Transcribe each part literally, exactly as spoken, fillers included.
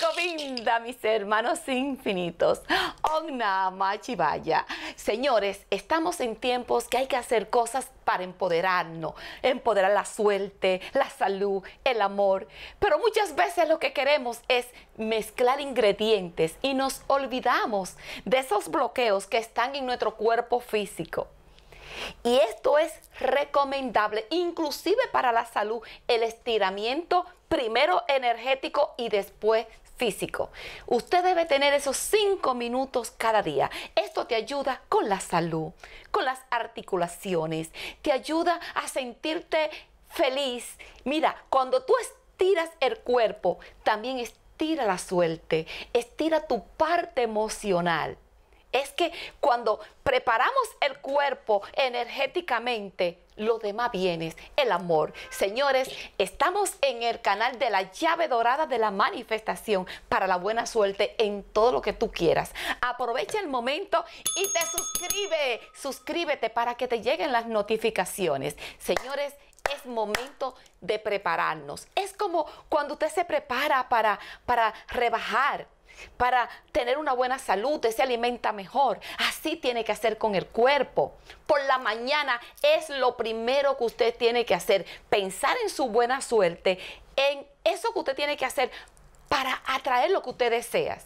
Gobinda, mis hermanos infinitos. Om Namah Shivaya. Señores, estamos en tiempos que hay que hacer cosas para empoderarnos, empoderar la suerte, la salud, el amor. Pero muchas veces lo que queremos es mezclar ingredientes y nos olvidamos de esos bloqueos que están en nuestro cuerpo físico. Y esto es recomendable, inclusive para la salud, el estiramiento primero energético y después físico. Usted debe tener esos cinco minutos cada día. Esto te ayuda con la salud, con las articulaciones, te ayuda a sentirte feliz. Mira, cuando tú estiras el cuerpo, también estira la suerte, estira tu parte emocional. Es que cuando preparamos el cuerpo energéticamente, los demás bienes, el amor. Señores, estamos en el canal de la llave dorada de la manifestación para la buena suerte en todo lo que tú quieras. Aprovecha el momento y te suscribe. Suscríbete para que te lleguen las notificaciones. Señores, es momento de prepararnos. Es como cuando usted se prepara para, para rebajar, para tener una buena salud, se alimenta mejor. Así tiene que hacer con el cuerpo. Por la mañana es lo primero que usted tiene que hacer. Pensar en su buena suerte, en eso que usted tiene que hacer para atraer lo que usted desea.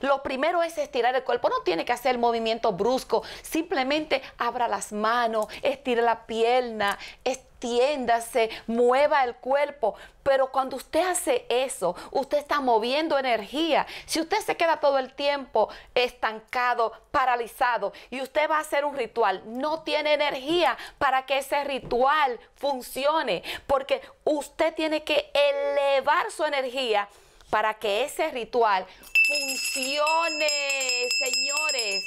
Lo primero es estirar el cuerpo. No tiene que hacer movimiento brusco. Simplemente abra las manos, estire la pierna, estiéndase, mueva el cuerpo. Pero cuando usted hace eso, usted está moviendo energía. Si usted se queda todo el tiempo estancado, paralizado, y usted va a hacer un ritual, no tiene energía para que ese ritual funcione. Porque usted tiene que elevar su energía para que ese ritual funcione, señores.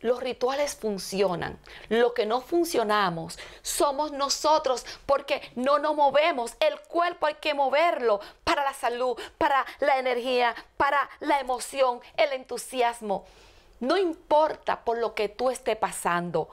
Los rituales funcionan. Lo que no funcionamos somos nosotros, porque no nos movemos. El cuerpo hay que moverlo para la salud, para la energía, para la emoción, el entusiasmo. No importa por lo que tú estés pasando.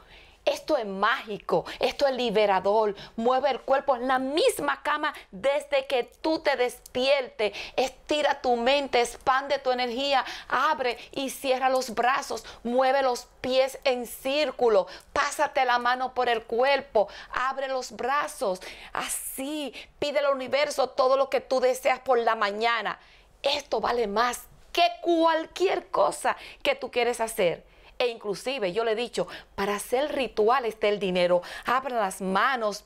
Esto es mágico, esto es liberador, mueve el cuerpo en la misma cama desde que tú te despiertes, estira tu mente, expande tu energía, abre y cierra los brazos, mueve los pies en círculo, pásate la mano por el cuerpo, abre los brazos, así pide al universo todo lo que tú deseas por la mañana. Esto vale más que cualquier cosa que tú quieres hacer. E inclusive yo le he dicho, para hacer ritual está el dinero. Abran las manos,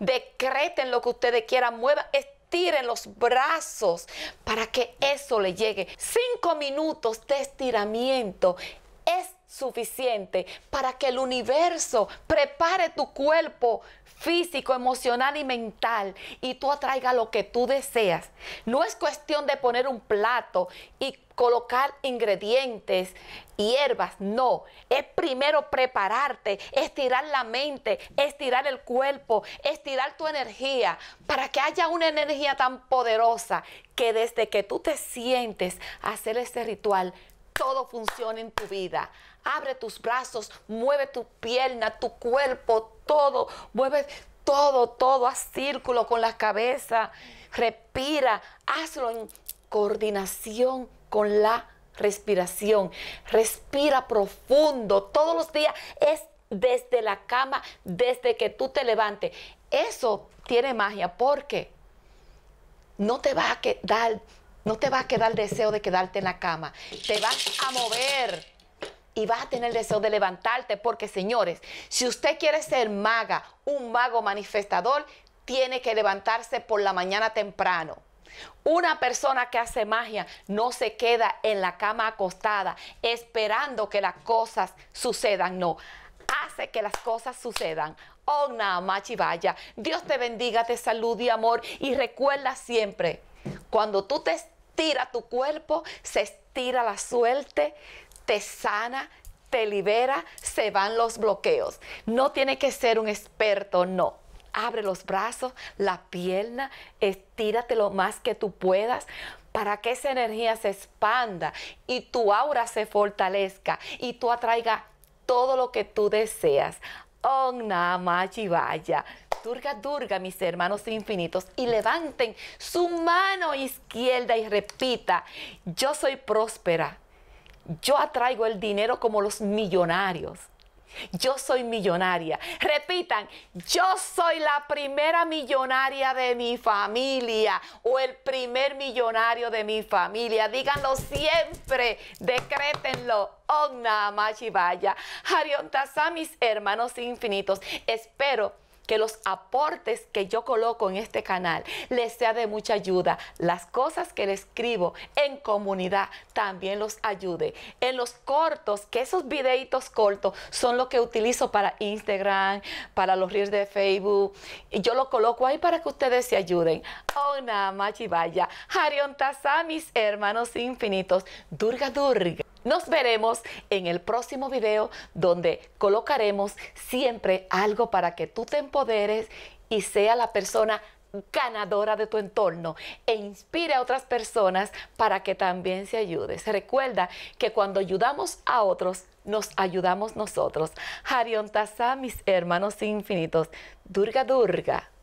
decreten lo que ustedes quieran, muevan, estiren los brazos para que eso le llegue. Cinco minutos de estiramiento es suficiente para que el universo prepare tu cuerpo físico, emocional y mental, y tú atraigas lo que tú deseas. No es cuestión de poner un plato y colocar ingredientes, hierbas, no. Es primero prepararte, estirar la mente, estirar el cuerpo, estirar tu energía, para que haya una energía tan poderosa que desde que tú te sientes a hacer este ritual, todo funciona en tu vida. Abre tus brazos, mueve tu pierna, tu cuerpo, todo. Mueve todo, todo. Haz círculo con la cabeza. Respira. Hazlo en coordinación con la respiración. Respira profundo. Todos los días es desde la cama, desde que tú te levantes. Eso tiene magia porque no te va a quedar... No te va a quedar el deseo de quedarte en la cama. Te vas a mover y vas a tener el deseo de levantarte. Porque, señores, si usted quiere ser maga, un mago manifestador, tiene que levantarse por la mañana temprano. Una persona que hace magia no se queda en la cama acostada esperando que las cosas sucedan. No, hace que las cosas sucedan. Om Namah Shivaya. Dios te bendiga, te salude y amor. Y recuerda siempre, cuando tú te estiras tu cuerpo, se estira la suerte, te sana, te libera, se van los bloqueos. No tiene que ser un experto, no. Abre los brazos, la pierna, estírate lo más que tú puedas para que esa energía se expanda y tu aura se fortalezca y tú atraigas todo lo que tú deseas. Om Namah Shivaya. Durga, Durga, mis hermanos infinitos, y levanten su mano izquierda y repita: yo soy próspera, yo atraigo el dinero como los millonarios. Yo soy millonaria. Repitan: yo soy la primera millonaria de mi familia, o el primer millonario de mi familia. Díganlo siempre, decrétenlo. Om Namah Shivaya. Hari Om Tat Sat, mis hermanos infinitos. Espero que los aportes que yo coloco en este canal les sea de mucha ayuda. Las cosas que les escribo en comunidad también los ayude. En los cortos, que esos videitos cortos son los que utilizo para Instagram, para los reels de Facebook. Y yo lo coloco ahí para que ustedes se ayuden. Om Namah Shivaya. Hari Om Tat Sat, mis hermanos infinitos. Durga, Durga. Nos veremos en el próximo video, donde colocaremos siempre algo para que tú te empoderes y sea la persona ganadora de tu entorno e inspire a otras personas para que también se ayudes. Recuerda que cuando ayudamos a otros, nos ayudamos nosotros. Hari Om Tat Sat, mis hermanos infinitos. Durga, Durga.